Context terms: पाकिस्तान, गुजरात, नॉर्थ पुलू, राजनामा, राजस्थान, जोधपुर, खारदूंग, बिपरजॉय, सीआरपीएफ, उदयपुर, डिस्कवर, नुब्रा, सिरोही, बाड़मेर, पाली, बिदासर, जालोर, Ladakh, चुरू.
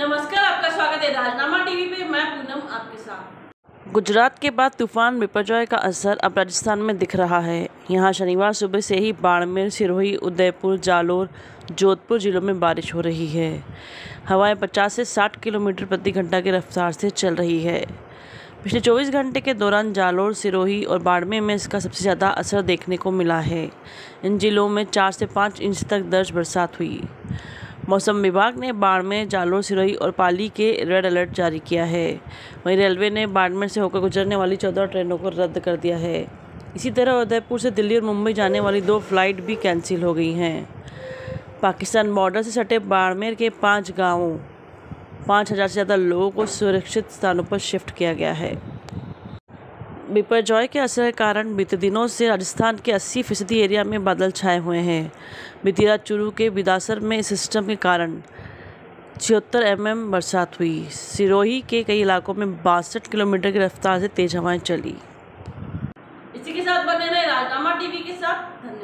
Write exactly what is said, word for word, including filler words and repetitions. नमस्कार, आपका स्वागत है राजनामा टीवी पे। मैं पूनम आपके साथ। गुजरात के बाद तूफान बिपरजॉय का असर अब राजस्थान में दिख रहा है। यहां शनिवार सुबह से ही बाड़मेर, सिरोही, उदयपुर, जालोर, जोधपुर जिलों में बारिश हो रही है। हवाएं पचास से साठ किलोमीटर प्रति घंटा की रफ्तार से चल रही है। पिछले चौबीस घंटे के दौरान जालोर, सिरोही और बाड़मेर में इसका सबसे ज़्यादा असर देखने को मिला है। इन जिलों में चार से पाँच इंच तक दर्ज बरसात हुई। मौसम विभाग ने बाड़मेर, जालोर, सिरोही और पाली के रेड अलर्ट जारी किया है। वहीं रेलवे ने बाड़मेर से होकर गुजरने वाली चौदह ट्रेनों को रद्द कर दिया है। इसी तरह उदयपुर से दिल्ली और मुंबई जाने वाली दो फ्लाइट भी कैंसिल हो गई हैं। पाकिस्तान बॉर्डर से सटे बाड़मेर के पाँच गांवों, पाँच हज़ार से ज़्यादा लोगों को सुरक्षित स्थानों पर शिफ्ट किया गया है। बिपरजॉय के असर के कारण बीते दिनों से राजस्थान के अस्सी फीसदी एरिया में बादल छाए हुए हैं। बीती रात चुरू के बिदासर में सिस्टम के कारण छिहत्तर एमएम बरसात हुई। सिरोही के कई इलाकों में बासठ किलोमीटर की रफ्तार से तेज हवाएं चली। इसी के साथ बने रहे राजनामा टीवी के साथ।